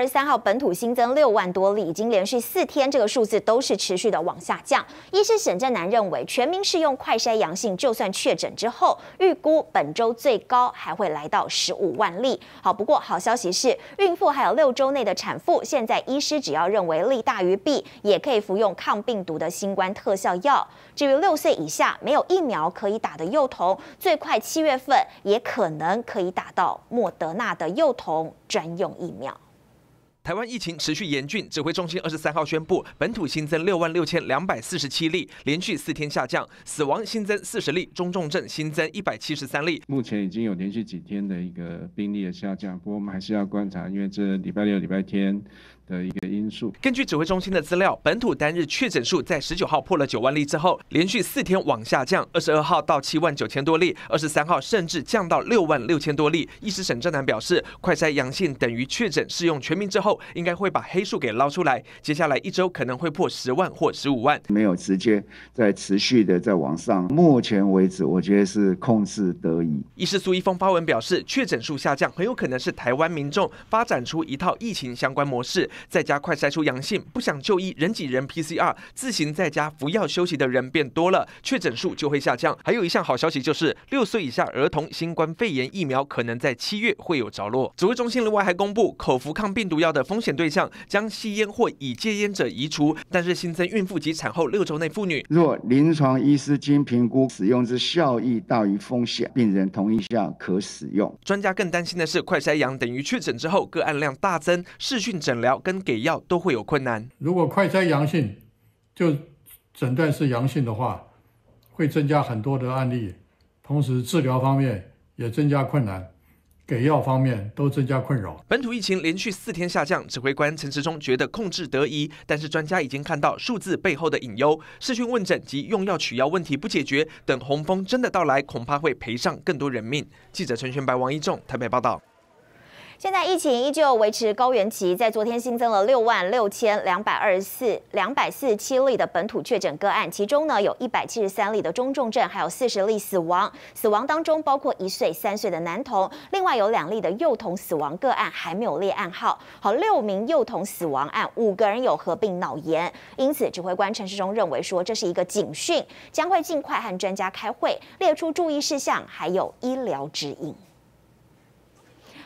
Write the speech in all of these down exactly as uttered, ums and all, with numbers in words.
二十三号本土新增六万多例，已经连续四天这个数字都是持续的往下降。医师沈振南认为，全民适用快筛阳性，就算确诊之后，预估本周最高还会来到十五万例。好，不过好消息是，孕妇还有六周内的产妇，现在医师只要认为利大于弊，也可以服用抗病毒的新冠特效药。至于六岁以下没有疫苗可以打的幼童，最快七月份也可能可以打到莫德纳的幼童专用疫苗。 台湾疫情持续严峻，指挥中心二十三号宣布，本土新增六万六千两百四十七例，连续四天下降；死亡新增四十例，中重症新增一百七十三例。目前已经有连续几天的一个病例的下降，不过我们还是要观察，因为这礼拜六、礼拜天的一个因素。根据指挥中心的资料，本土单日确诊数在十九号破了九万例之后，连续四天往下降，二十二号到七万九千多例，二十三号甚至降到六万六千多例。医师沈振南表示，快筛阳性等于确诊，适用全民之后。 应该会把黑数给捞出来，接下来一周可能会破十万或十五万，没有直接在持续的在往上。目前为止，我觉得是控制得宜。医师苏一峰发文表示，确诊数下降很有可能是台湾民众发展出一套疫情相关模式，在家快筛出阳性，不想就医人挤人 P C R， 自行在家服药休息的人变多了，确诊数就会下降。还有一项好消息就是，六岁以下儿童新冠肺炎疫苗可能在七月会有着落。指挥中心另外还公布，口服抗病毒药的 风险对象将吸烟或已戒烟者移除，但是新增孕妇及产后六周内妇女，若临床医师经评估使用之效益大于风险，病人同意下可使用。专家更担心的是，快筛阳等于确诊之后个案量大增，视讯诊疗跟给药都会有困难。如果快筛阳性就诊断是阳性的话，会增加很多的案例，同时治疗方面也增加困难。 给药方面都增加困扰。本土疫情连续四天下降，指挥官陈时中觉得控制得宜，但是专家已经看到数字背后的隐忧。视讯问诊及用药取药问题不解决，等洪峰真的到来，恐怕会赔上更多人命。记者陈玄白、王一仲台北报道。 现在疫情依旧维持高原期，在昨天新增了六万六千两百二十四两百四十七例的本土确诊个案，其中呢有一百七十三例的中重症，还有四十例死亡。死亡当中包括一岁、三岁的男童，另外有两例的幼童死亡个案还没有列案号。好，六名幼童死亡案，五个人有合并脑炎，因此指挥官陈时中认为说这是一个警讯，将会尽快和专家开会，列出注意事项，还有医疗指引。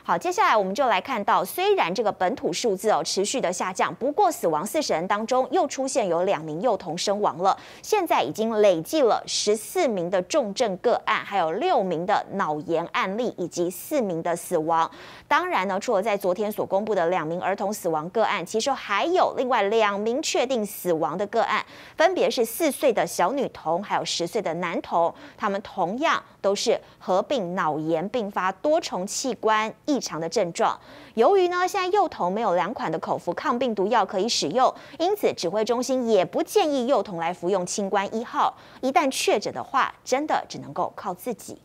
好，接下来我们就来看到，虽然这个本土数字哦持续的下降，不过死亡四十人当中又出现有两名幼童身亡了，现在已经累计了十四名的重症个案，还有六名的脑炎案例以及四名的死亡。当然呢，除了在昨天所公布的两名儿童死亡个案，其实还有另外两名确定死亡的个案，分别是四岁的小女童还有十岁的男童，他们同样都是合并脑炎并发多重器官 异常的症状。由于呢，现在幼童没有两款的口服抗病毒药可以使用，因此指挥中心也不建议幼童来服用清冠一号。一旦确诊的话，真的只能够靠自己。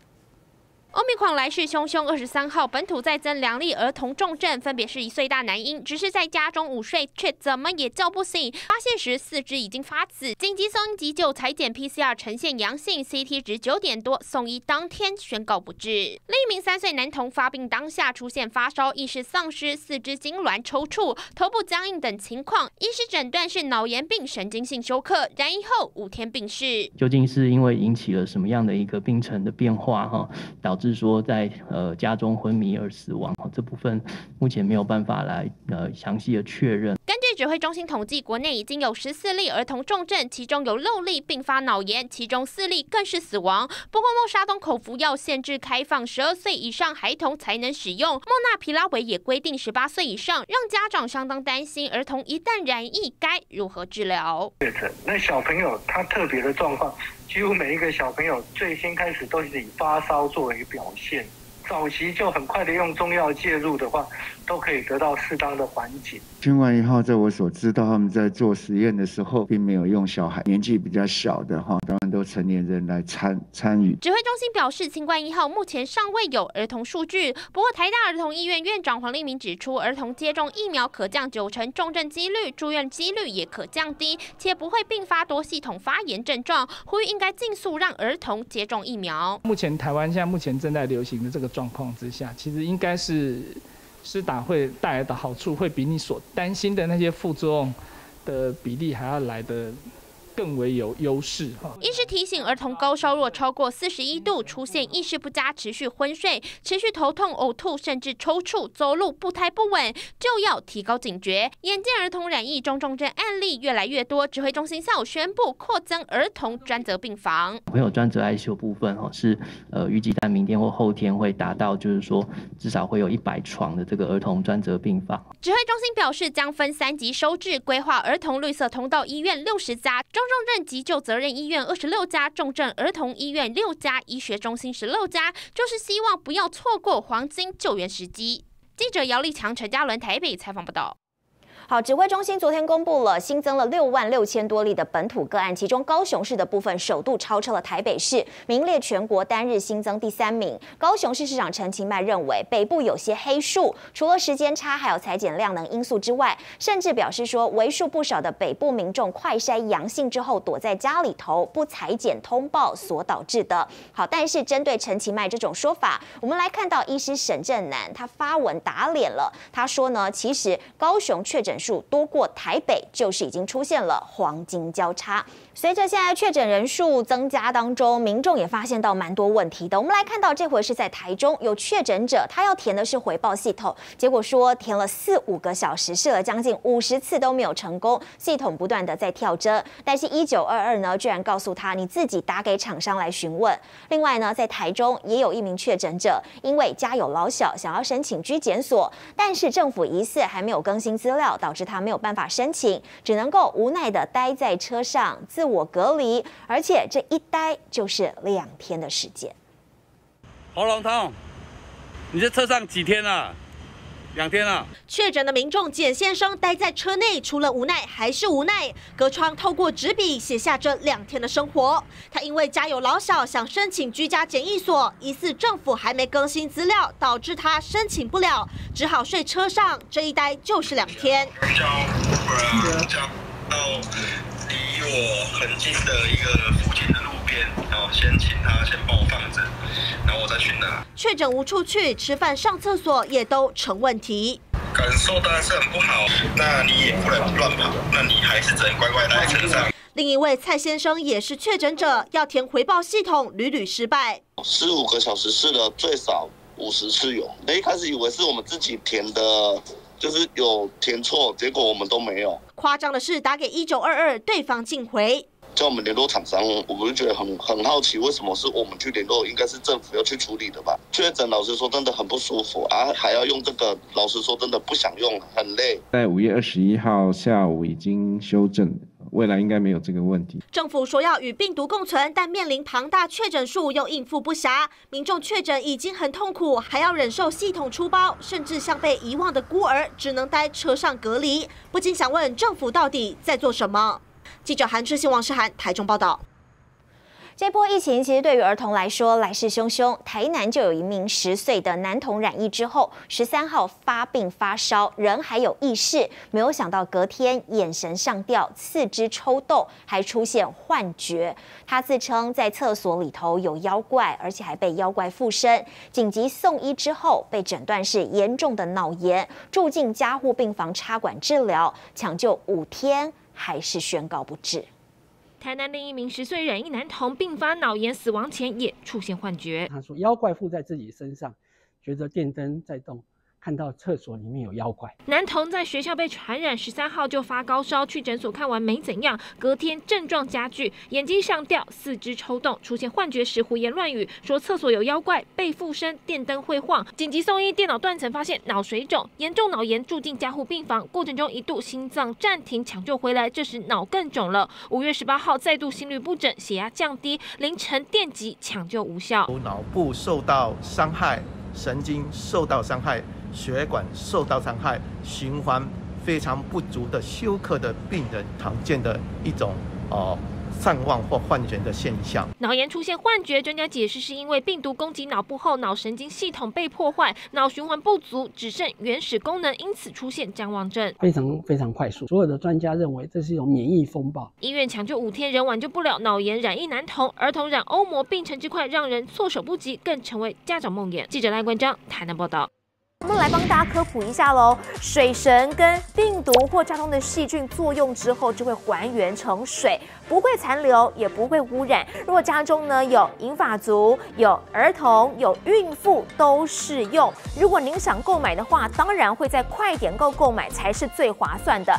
欧米狂来势汹汹，二十三号本土再增两例儿童重症，分别是一岁大男婴，只是在家中午睡，却怎么也叫不醒。发现时四肢已经发紫，紧急送医急救，裁剪 P C R 呈现阳性 ，C T 值九点多，送医当天宣告不治。另一名三岁男童发病当下出现发烧、意识丧失、四肢痉挛、抽搐、头部僵硬等情况，医师诊断是脑炎病神经性休克，染疫后五天病逝。究竟是因为引起了什么样的一个病程的变化？哈，导致 是说在呃家中昏迷而死亡，这部分目前没有办法来呃详细的确认。 指挥中心统计，国内已经有十四例儿童重症，其中有六例并发脑炎，其中四例更是死亡。不过，默沙东口服药限制开放，十二岁以上孩童才能使用；莫纳皮拉韦也规定十八岁以上，让家长相当担心。儿童一旦染疫，该如何治疗？确诊那小朋友他特别的状况，几乎每一个小朋友最先开始都是以发烧作为表现，早期就很快的用中药介入的话， 都可以得到适当的缓解。清冠一号，在我所知道，他们在做实验的时候，并没有用小孩年纪比较小的哈，当然都成年人来参参与。指挥中心表示，清冠一号目前尚未有儿童数据。不过，台大儿童医院院长黄立明指出，儿童接种疫苗可降九成重症几率，住院几率也可降低，且不会并发多系统发炎症状。呼吁应该尽速让儿童接种疫苗。目前台湾现在目前正在流行的这个状况之下，其实应该是 适施打会带来的好处，会比你所担心的那些副作用的比例还要来得更为有优势。医师提醒，儿童高烧若超过四十一度，出现意识不佳、持续昏睡、持续头痛、呕吐，甚至抽搐、走路步态不稳，就要提高警觉。眼见儿童染疫中重症案例越来越多，指挥中心下午宣布扩增儿童专责病房。会有专责爱修部分哦，是呃预计在明天或后天会达到，就是说至少会有一百床的这个儿童专责病房。指挥中心表示，将分三级收治，规划儿童绿色通道医院六十家。 重症急救责任医院二十六家，重症儿童医院六家，医学中心十六家，就是希望不要错过黄金救援时机。记者姚立强、陈嘉伦台北采访报道。 好，指挥中心昨天公布了新增了六万六千多例的本土个案，其中高雄市的部分首度超车了台北市，名列全国单日新增第三名。高雄市市长陈其迈认为，北部有些黑数，除了时间差还有裁剪量能因素之外，甚至表示说，为数不少的北部民众快筛阳性之后躲在家里头不裁剪通报所导致的。好，但是针对陈其迈这种说法，我们来看到医师沈正南他发文打脸了，他说呢，其实高雄确诊 数多过台北，就是已经出现了黄金交叉。随着现在确诊人数增加当中，民众也发现到蛮多问题的。我们来看到这回是在台中有确诊者，他要填的是回报系统，结果说填了四五个小时，试了将近五十次都没有成功，系统不断的在跳针。但是一九二二呢，居然告诉他你自己打给厂商来询问。另外呢，在台中也有一名确诊者，因为家有老小，想要申请居检所，但是政府疑似还没有更新资料， 导致他没有办法申请，只能够无奈的待在车上自我隔离，而且这一待就是两天的时间。喉咙痛，你在车上几天了？ 两天了。确诊的民众简先生待在车内，除了无奈还是无奈，隔窗透过纸笔写下这两天的生活。他因为家有老小，想申请居家检疫所，疑似政府还没更新资料，导致他申请不了，只好睡车上。这一待就是两天。到离我很近的一个附近的路边，然后先请他先帮我放着，然后我再去拿。确诊无处去，吃饭、上厕所也都成问题。感受当然是很不好，那你也不能乱跑，那你还是只能乖乖待在车上。另一位蔡先生也是确诊者，要填回报系统屡屡失败。十五个小时试了最少五十次有，那一开始以为是我们自己填的。 就是有填错，结果我们都没有。夸张的是，打给一九二二，对方竟回叫我们联络厂商，我们就觉得很很好奇，为什么是我们去联络？应该是政府要去处理的吧？确诊，老实说真的很不舒服啊，还要用这个，老实说真的不想用，很累。在五月二十一号下午已经修正了。 未来应该没有这个问题。政府说要与病毒共存，但面临庞大确诊数又应付不暇，民众确诊已经很痛苦，还要忍受系统出包，甚至像被遗忘的孤儿，只能待车上隔离。不禁想问政府到底在做什么？记者韩志信、王诗涵台中报道。 这波疫情其实对于儿童来说来势汹汹，台南就有一名十岁的男童染疫之后，十三号发病发烧，人还有意识，没有想到隔天眼神上吊、四肢抽动，还出现幻觉。他自称在厕所里头有妖怪，而且还被妖怪附身。紧急送医之后，被诊断是严重的脑炎，住进加护病房插管治疗，抢救五天还是宣告不治。 台南另一名十岁染疫男童并发脑炎死亡前也出现幻觉。他说妖怪附在自己身上，觉得电灯在动，看到厕所里面有妖怪。男童在学校被传染，十三号就发高烧，去诊所看完没怎样，隔天症状加剧，眼睛上吊，四肢抽动，出现幻觉时胡言乱语，说厕所有妖怪，被附身，电灯会晃。紧急送医，电脑断层发现脑水肿，严重脑炎住进加护病房，过程中一度心脏暂停，抢救回来，这时脑更肿了。五月十八号再度心律不整，血压降低，凌晨电击抢救无效，脑部受到伤害，神经受到伤害。 血管受到伤害，循环非常不足的休克的病人，常见的一种哦。呃 散妄或幻觉的现象，脑炎出现幻觉，专家解释是因为病毒攻击脑部后，脑神经系统被破坏，脑循环不足，只剩原始功能，因此出现谵妄症，非常非常快速。所有的专家认为这是一种免疫风暴。医院抢救五天仍挽救不了脑炎染疫男童，儿童染欧膜病程之快让人措手不及，更成为家长梦魇。记者赖冠章台南报道。我们来帮大家科普一下喽，水神跟病毒或家中的细菌作用之后，就会还原成水，不会残留，也不会污染。如果家中呢有银发族、有儿童、有孕妇都适用。如果您想购买的话，当然会在快点购购买才是最划算的。